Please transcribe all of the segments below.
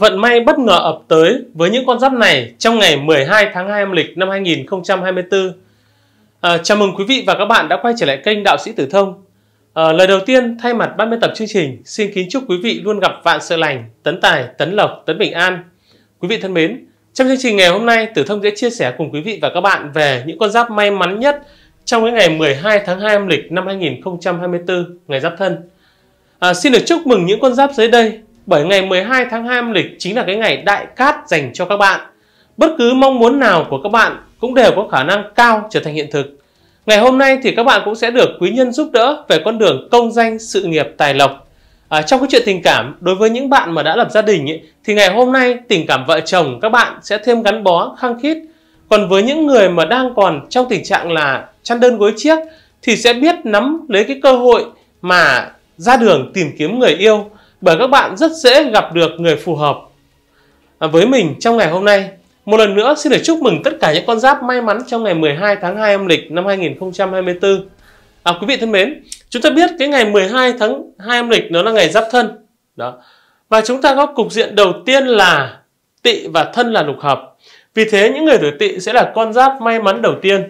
Vận may bất ngờ ập tới với những con giáp này trong ngày 12 tháng 2 âm lịch năm 2024. Chào mừng quý vị và các bạn đã quay trở lại kênh Đạo Sĩ Tử Thông. Lời đầu tiên, thay mặt ban biên tập chương trình, xin kính chúc quý vị luôn gặp vạn sự lành, tấn tài, tấn lộc, tấn bình an. Quý vị thân mến, trong chương trình ngày hôm nay, Tử Thông sẽ chia sẻ cùng quý vị và các bạn về những con giáp may mắn nhất trong cái ngày 12 tháng 2 âm lịch năm 2024, ngày Giáp Thân. Xin được chúc mừng những con giáp dưới đây, bởi ngày 12 tháng 2 âm lịch chính là cái ngày đại cát dành cho các bạn. Bất cứ mong muốn nào của các bạn cũng đều có khả năng cao trở thành hiện thực. Ngày hôm nay thì các bạn cũng sẽ được quý nhân giúp đỡ về con đường công danh, sự nghiệp, tài lộc. Trong cái chuyện tình cảm, đối với những bạn mà đã lập gia đình ấy, thì ngày hôm nay tình cảm vợ chồng các bạn sẽ thêm gắn bó, khăng khít. Còn với những người mà đang còn trong tình trạng là chăn đơn gối chiếc thì sẽ biết nắm lấy cái cơ hội mà ra đường tìm kiếm người yêu, bởi các bạn rất dễ gặp được người phù hợp với mình trong ngày hôm nay. Một lần nữa xin được chúc mừng tất cả những con giáp may mắn trong ngày 12 tháng 2 âm lịch năm 2024. Quý vị thân mến, chúng ta biết cái ngày 12 tháng 2 âm lịch nó là ngày Giáp Thân. Đó. Và chúng ta có cục diện đầu tiên là Tỵ và Thân là lục hợp. Vì thế những người tuổi Tỵ sẽ là con giáp may mắn đầu tiên.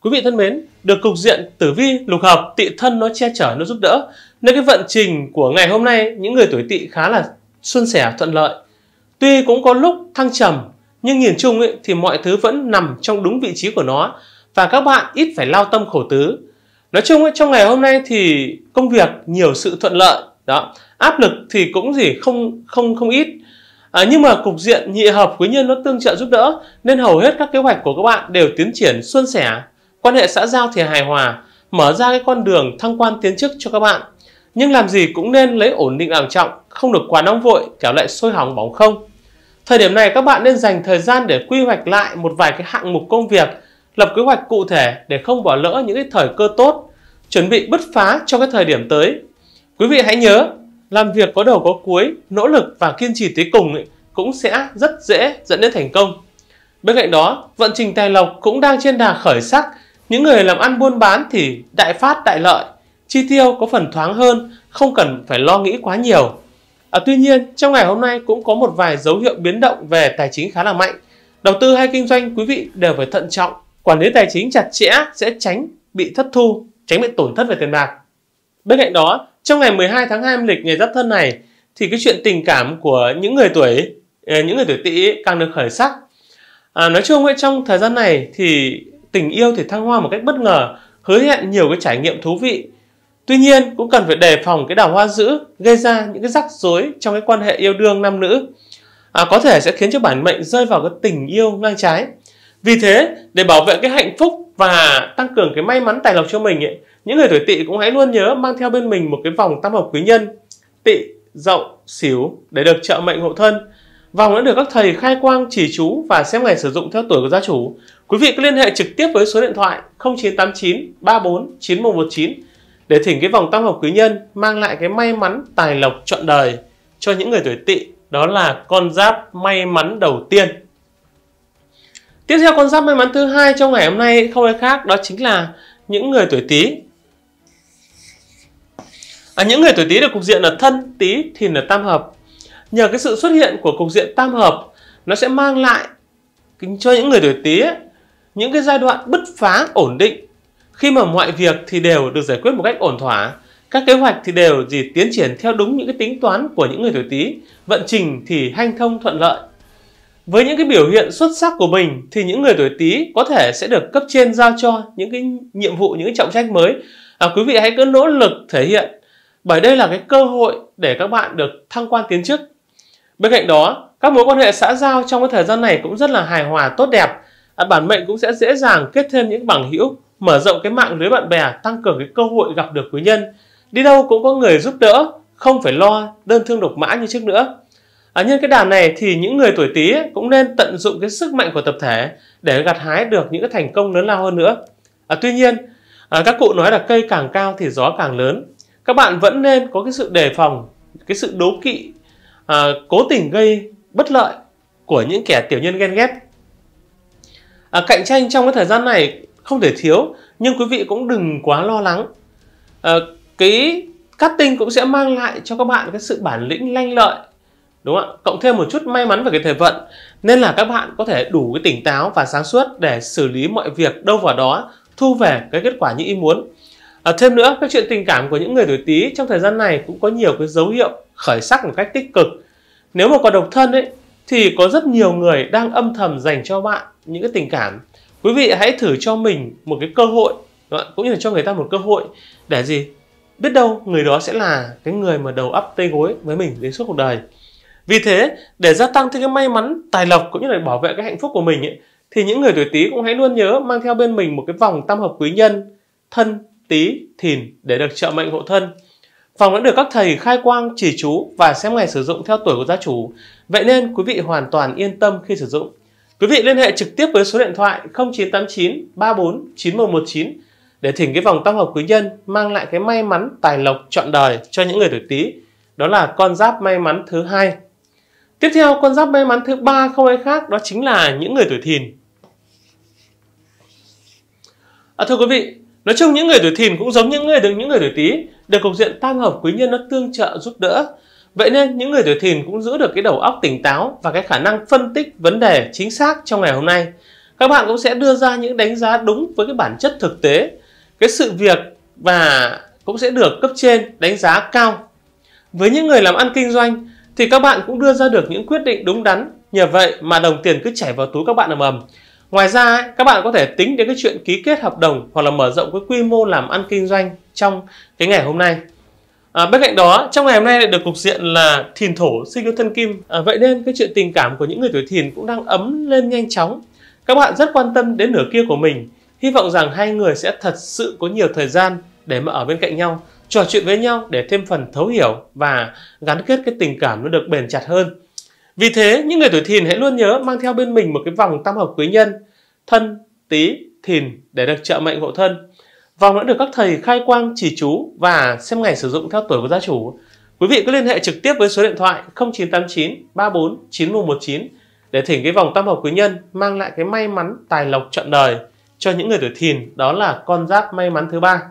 Quý vị thân mến, được cục diện tử vi lục hợp Tỵ Thân nó che chở, nó giúp đỡ, nên cái vận trình của ngày hôm nay những người tuổi Tỵ khá là suôn sẻ, thuận lợi. Tuy cũng có lúc thăng trầm, nhưng nhìn chung ấy, thì mọi thứ vẫn nằm trong đúng vị trí của nó, và các bạn ít phải lao tâm khổ tứ. Nói chung ấy, trong ngày hôm nay thì công việc nhiều sự thuận lợi, đó, áp lực thì cũng không ít. Nhưng mà cục diện nhị hợp quý nhân nó tương trợ giúp đỡ, nên hầu hết các kế hoạch của các bạn đều tiến triển suôn sẻ, quan hệ xã giao thì hài hòa, mở ra cái con đường thăng quan tiến chức cho các bạn. Nhưng làm gì cũng nên lấy ổn định làm trọng, không được quá nóng vội, kéo lại sôi hỏng bỏng không. Thời điểm này các bạn nên dành thời gian để quy hoạch lại một vài cái hạng mục công việc, lập kế hoạch cụ thể để không bỏ lỡ những cái thời cơ tốt, chuẩn bị bứt phá cho cái thời điểm tới. Quý vị hãy nhớ, làm việc có đầu có cuối, nỗ lực và kiên trì tới cùng cũng sẽ rất dễ dẫn đến thành công. Bên cạnh đó, vận trình tài lộc cũng đang trên đà khởi sắc, những người làm ăn buôn bán thì đại phát đại lợi, chi tiêu có phần thoáng hơn, không cần phải lo nghĩ quá nhiều. Tuy nhiên, trong ngày hôm nay cũng có một vài dấu hiệu biến động về tài chính khá là mạnh. Đầu tư hay kinh doanh quý vị đều phải thận trọng, quản lý tài chính chặt chẽ sẽ tránh bị thất thu, tránh bị tổn thất về tiền bạc. Bên cạnh đó, trong ngày 12 tháng 2 âm lịch ngày Giáp Thân này thì cái chuyện tình cảm của những người tuổi Tỵ càng được khởi sắc. Nói chung trong thời gian này thì tình yêu thì thăng hoa một cách bất ngờ, hứa hẹn nhiều cái trải nghiệm thú vị. Tuy nhiên cũng cần phải đề phòng cái đào hoa dữ gây ra những cái rắc rối trong cái quan hệ yêu đương nam nữ, có thể sẽ khiến cho bản mệnh rơi vào cái tình yêu ngang trái. Vì thế để bảo vệ cái hạnh phúc và tăng cường cái may mắn tài lộc cho mình những người tuổi Tỵ cũng hãy luôn nhớ mang theo bên mình một cái vòng tam hợp quý nhân Tỵ, Dậu, Sửu để được trợ mệnh hộ thân. Vòng đã được các thầy khai quang chỉ chú và xem ngày sử dụng theo tuổi của gia chủ. Quý vị cứ liên hệ trực tiếp với số điện thoại 0989 34 9119 để thỉnh cái vòng tam hợp quý nhân mang lại cái may mắn tài lộc trọn đời cho những người tuổi Tỵ. Đó là con giáp may mắn đầu tiên. Tiếp theo, con giáp may mắn thứ hai trong ngày hôm nay không ai khác đó chính là những người tuổi Tý. Những người tuổi Tý được cục diện là Thân, Tý, Thìn là tam hợp. Nhờ cái sự xuất hiện của cục diện tam hợp, nó sẽ mang lại cho những người tuổi Tý những cái giai đoạn bứt phá ổn định, khi mà mọi việc thì đều được giải quyết một cách ổn thỏa, các kế hoạch thì đều tiến triển theo đúng những cái tính toán của những người tuổi Tý, vận trình thì hanh thông thuận lợi. Với những cái biểu hiện xuất sắc của mình thì những người tuổi Tý có thể sẽ được cấp trên giao cho những cái nhiệm vụ, những cái trọng trách mới. Quý vị hãy cứ nỗ lực thể hiện, bởi đây là cái cơ hội để các bạn được thăng quan tiến chức. Bên cạnh đó, các mối quan hệ xã giao trong cái thời gian này cũng rất là hài hòa, tốt đẹp. Bản mệnh cũng sẽ dễ dàng kết thêm những bằng hữu, mở rộng cái mạng lưới bạn bè, tăng cường cái cơ hội gặp được quý nhân. Đi đâu cũng có người giúp đỡ, không phải lo đơn thương độc mã như trước nữa. Nhân cái đàn này thì những người tuổi Tý cũng nên tận dụng cái sức mạnh của tập thể để gặt hái được những cái thành công lớn lao hơn nữa. Tuy nhiên, các cụ nói là cây càng cao thì gió càng lớn. Các bạn vẫn nên có cái sự đề phòng, cái sự đố kỵ, cố tình gây bất lợi của những kẻ tiểu nhân ghen ghét. Cạnh tranh trong cái thời gian này không thể thiếu, nhưng quý vị cũng đừng quá lo lắng. Cái cát tinh cũng sẽ mang lại cho các bạn cái sự bản lĩnh lanh lợi, đúng không ạ? Cộng thêm một chút may mắn về cái thời vận, nên là các bạn có thể đủ cái tỉnh táo và sáng suốt để xử lý mọi việc đâu vào đó, thu về cái kết quả như ý muốn. Thêm nữa, các chuyện tình cảm của những người tuổi Tý trong thời gian này cũng có nhiều cái dấu hiệu khởi sắc một cách tích cực. Nếu mà còn độc thân ấy thì có rất nhiều người đang âm thầm dành cho bạn những cái tình cảm. Quý vị hãy thử cho mình một cái cơ hội, cũng như là cho người ta một cơ hội để gì? Biết đâu người đó sẽ là cái người mà đầu ắp tay gối với mình đến suốt cuộc đời. Vì thế, để gia tăng thêm cái may mắn, tài lộc cũng như là bảo vệ cái hạnh phúc của mình ấy, thì những người tuổi Tý cũng hãy luôn nhớ mang theo bên mình một cái vòng tam hợp quý nhân Thân, Tý, Thìn để được trợ mệnh hộ thân. Vòng đã được các thầy khai quang chỉ chú và xem ngày sử dụng theo tuổi của gia chủ. Vậy nên quý vị hoàn toàn yên tâm khi sử dụng. Quý vị liên hệ trực tiếp với số điện thoại 0989 34 9119 để thỉnh cái vòng tam hợp quý nhân mang lại cái may mắn tài lộc trọn đời cho những người tuổi Tý. Đó là con giáp may mắn thứ hai. Tiếp theo, con giáp may mắn thứ ba không ai khác đó chính là những người tuổi Thìn. Thưa quý vị, nói chung những người tuổi Thìn cũng giống những người tuổi Tý, được cục diện tam hợp quý nhân nó tương trợ giúp đỡ. Vậy nên những người tuổi Thìn cũng giữ được cái đầu óc tỉnh táo và cái khả năng phân tích vấn đề chính xác trong ngày hôm nay. Các bạn cũng sẽ đưa ra những đánh giá đúng với cái bản chất thực tế, cái sự việc, và cũng sẽ được cấp trên đánh giá cao. Với những người làm ăn kinh doanh thì các bạn cũng đưa ra được những quyết định đúng đắn, nhờ vậy mà đồng tiền cứ chảy vào túi các bạn ầm ầm. Ngoài ra, các bạn có thể tính đến cái chuyện ký kết hợp đồng hoặc là mở rộng cái quy mô làm ăn kinh doanh trong cái ngày hôm nay. Bên cạnh đó, trong ngày hôm nay lại được cục diện là Thìn Thổ sinh yêu thân Kim. Vậy nên cái chuyện tình cảm của những người tuổi Thìn cũng đang ấm lên nhanh chóng. Các bạn rất quan tâm đến nửa kia của mình. Hy vọng rằng hai người sẽ thật sự có nhiều thời gian để mà ở bên cạnh nhau, trò chuyện với nhau để thêm phần thấu hiểu và gắn kết cái tình cảm nó được bền chặt hơn. Vì thế, những người tuổi Thìn hãy luôn nhớ mang theo bên mình một cái vòng tam hợp quý nhân Thân, Tý, Thìn để được trợ mệnh hộ thân. Vòng đã được các thầy khai quang chỉ chú và xem ngày sử dụng theo tuổi của gia chủ. Quý vị cứ liên hệ trực tiếp với số điện thoại 0989 34 9119 để thỉnh cái vòng tam hợp quý nhân mang lại cái may mắn tài lộc trọn đời cho những người tuổi Thìn, đó là con giáp may mắn thứ ba.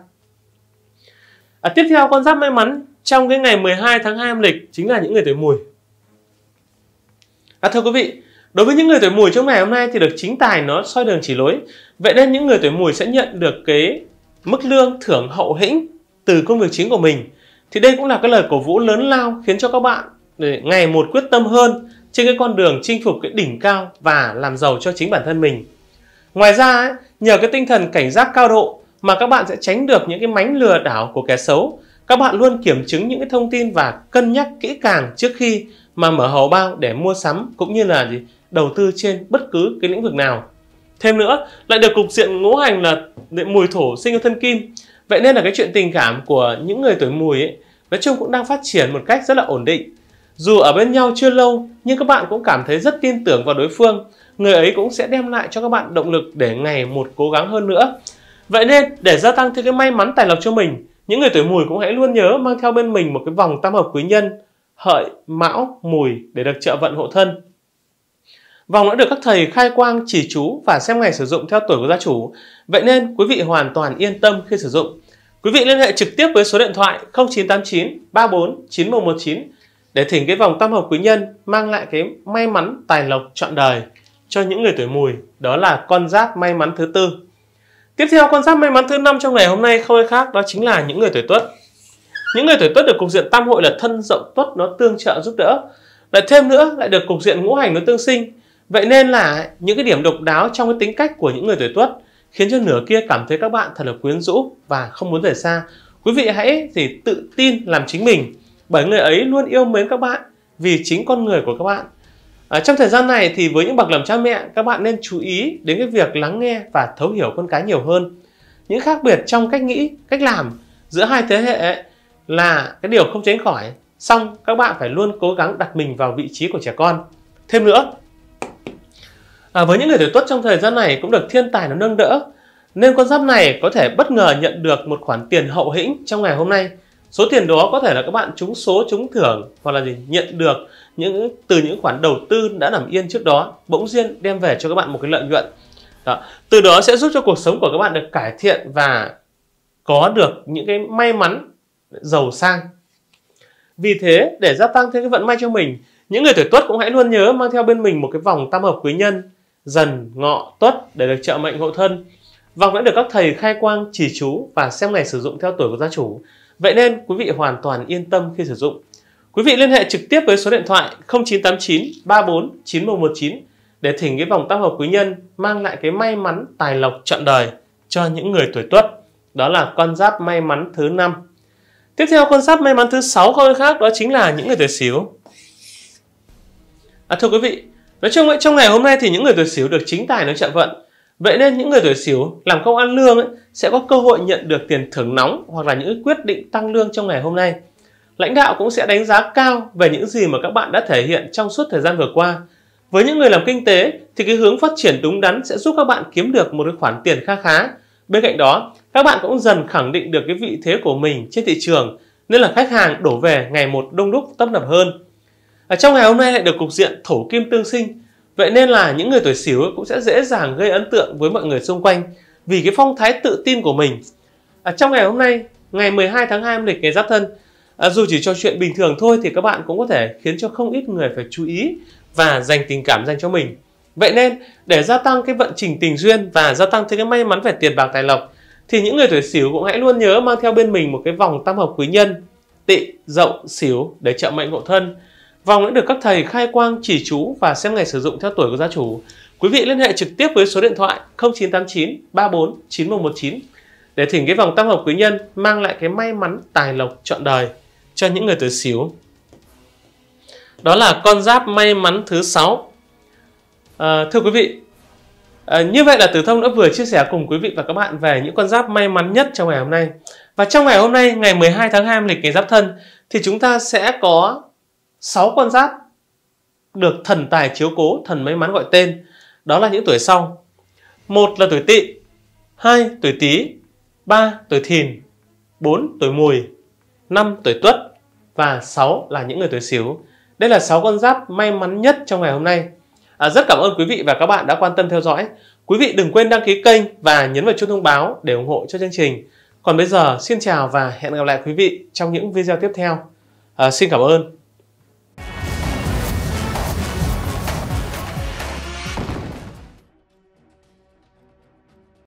Tiếp theo, con giáp may mắn trong cái ngày 12 tháng 2 âm lịch chính là những người tuổi Mùi. Thưa quý vị, đối với những người tuổi Mùi trong ngày hôm nay thì được chính tài nó soi đường chỉ lối. Vậy nên những người tuổi Mùi sẽ nhận được cái mức lương thưởng hậu hĩnh từ công việc chính của mình. Thì đây cũng là cái lời cổ vũ lớn lao khiến cho các bạn ngày một quyết tâm hơn trên cái con đường chinh phục cái đỉnh cao và làm giàu cho chính bản thân mình. Ngoài ra, nhờ cái tinh thần cảnh giác cao độ mà các bạn sẽ tránh được những cái mánh lừa đảo của kẻ xấu. Các bạn luôn kiểm chứng những cái thông tin và cân nhắc kỹ càng trước khi mà mở hầu bao để mua sắm cũng như là đầu tư trên bất cứ cái lĩnh vực nào. Thêm nữa, lại được cục diện ngũ hành là Mùi Thổ sinh yêu thân Kim. Vậy nên là cái chuyện tình cảm của những người tuổi Mùi ấy, nói chung cũng đang phát triển một cách rất là ổn định. Dù ở bên nhau chưa lâu nhưng các bạn cũng cảm thấy rất tin tưởng vào đối phương. Người ấy cũng sẽ đem lại cho các bạn động lực để ngày một cố gắng hơn nữa. Vậy nên để gia tăng thêm cái may mắn tài lộc cho mình, những người tuổi Mùi cũng hãy luôn nhớ mang theo bên mình một cái vòng tam hợp quý nhân Hợi, Mão, Mùi để được trợ vận hộ thân. Vòng đã được các thầy khai quang chỉ chú và xem ngày sử dụng theo tuổi của gia chủ. Vậy nên quý vị hoàn toàn yên tâm khi sử dụng. Quý vị liên hệ trực tiếp với số điện thoại 0989 34 9119 để thỉnh cái vòng tam hợp quý nhân mang lại cái may mắn tài lộc trọn đời cho những người tuổi Mùi, đó là con giáp may mắn thứ tư. Tiếp theo, con giáp may mắn thứ năm trong ngày hôm nay không ai khác đó chính là những người tuổi Tuất. Những người tuổi Tuất được cục diện tam hội là Thân, Dậu, Tuất nó tương trợ giúp đỡ. Lại thêm nữa, lại được cục diện ngũ hành nó tương sinh. Vậy nên là những cái điểm độc đáo trong cái tính cách của những người tuổi Tuất khiến cho nửa kia cảm thấy các bạn thật là quyến rũ và không muốn rời xa. Quý vị hãy tự tin làm chính mình, bởi người ấy luôn yêu mến các bạn vì chính con người của các bạn. Trong thời gian này thì với những bậc làm cha mẹ, các bạn nên chú ý đến cái việc lắng nghe và thấu hiểu con cái nhiều hơn. Những khác biệt trong cách nghĩ, cách làm giữa hai thế hệ ấy là cái điều không tránh khỏi. Song các bạn phải luôn cố gắng đặt mình vào vị trí của trẻ con. Thêm nữa, với những người tuổi Tuất trong thời gian này cũng được thiên tài nó nâng đỡ, nên con giáp này có thể bất ngờ nhận được một khoản tiền hậu hĩnh trong ngày hôm nay. Số tiền đó có thể là các bạn trúng số, trúng thưởng hoặc là nhận được từ những khoản đầu tư đã nằm yên trước đó, bỗng dưng đem về cho các bạn một cái lợi nhuận. Đó. Từ đó sẽ giúp cho cuộc sống của các bạn được cải thiện và có được những cái may mắn giàu sang. Vì thế, để gia tăng thêm cái vận may cho mình, Những người tuổi Tuất cũng hãy luôn nhớ mang theo bên mình một cái vòng tam hợp quý nhân Dần, Ngọ, Tuất để được trợ mệnh hộ thân. Vòng đã được các thầy khai quang, chỉ chú và xem ngày sử dụng theo tuổi của gia chủ. Vậy nên quý vị hoàn toàn yên tâm khi sử dụng. Quý vị liên hệ trực tiếp với số điện thoại 0989 34 9119 để thỉnh cái vòng tam hợp quý nhân mang lại cái may mắn tài lộc trọn đời cho những người tuổi Tuất. Đó là con giáp may mắn thứ 5. Tiếp theo con giáp may mắn thứ 6 con khác đó chính là những người tuổi Sửu. Thưa quý vị, nói chung trong ngày hôm nay thì những người tuổi Sửu được chính tài nó trợ vận. Vậy nên những người tuổi Sửu làm công ăn lương sẽ có cơ hội nhận được tiền thưởng nóng hoặc là những quyết định tăng lương trong ngày hôm nay. Lãnh đạo cũng sẽ đánh giá cao về những gì mà các bạn đã thể hiện trong suốt thời gian vừa qua. Với những người làm kinh tế thì cái hướng phát triển đúng đắn sẽ giúp các bạn kiếm được một cái khoản tiền kha khá. Bên cạnh đó, các bạn cũng dần khẳng định được cái vị thế của mình trên thị trường, nên là khách hàng đổ về ngày một đông đúc tấp nập hơn. Trong ngày hôm nay lại được cục diện thổ kim tương sinh, vậy nên là những người tuổi Sửu cũng sẽ dễ dàng gây ấn tượng với mọi người xung quanh vì cái phong thái tự tin của mình. Trong ngày hôm nay, ngày 12 tháng 2 âm lịch ngày Giáp Thân, dù chỉ trò chuyện bình thường thôi thì các bạn cũng có thể khiến cho không ít người phải chú ý và dành tình cảm dành cho mình. Vậy nên để gia tăng cái vận trình tình duyên và gia tăng thêm cái may mắn về tiền bạc tài lộc thì những người tuổi Sửu cũng hãy luôn nhớ mang theo bên mình một cái vòng tam hợp quý nhân Tỵ, Dậu, Sửu để trợ mệnh hộ thân. Vòng đã được các thầy khai quang, chỉ chú và xem ngày sử dụng theo tuổi của gia chủ. Quý vị liên hệ trực tiếp với số điện thoại 0989 34 9119 để thỉnh cái vòng tam hợp quý nhân mang lại cái may mắn tài lộc trọn đời cho những người tuổi Sửu. Đó là con giáp may mắn thứ 6. Thưa quý vị, như vậy là Tử Thông đã vừa chia sẻ cùng quý vị và các bạn về những con giáp may mắn nhất trong ngày hôm nay. Và trong ngày hôm nay, ngày 12 tháng 2 âm lịch ngày Giáp Thân thì chúng ta sẽ có 6 con giáp được thần tài chiếu cố, thần may mắn gọi tên. Đó là những tuổi sau: 1 là tuổi Tỵ, 2 tuổi Tý, 3 tuổi Thìn, 4 tuổi Mùi, 5 tuổi Tuất và 6 là những người tuổi Sửu. Đây là 6 con giáp may mắn nhất trong ngày hôm nay. Rất cảm ơn quý vị và các bạn đã quan tâm theo dõi. Quý vị đừng quên đăng ký kênh và nhấn vào chuông thông báo để ủng hộ cho chương trình. Còn bây giờ xin chào và hẹn gặp lại quý vị trong những video tiếp theo. Xin cảm ơn.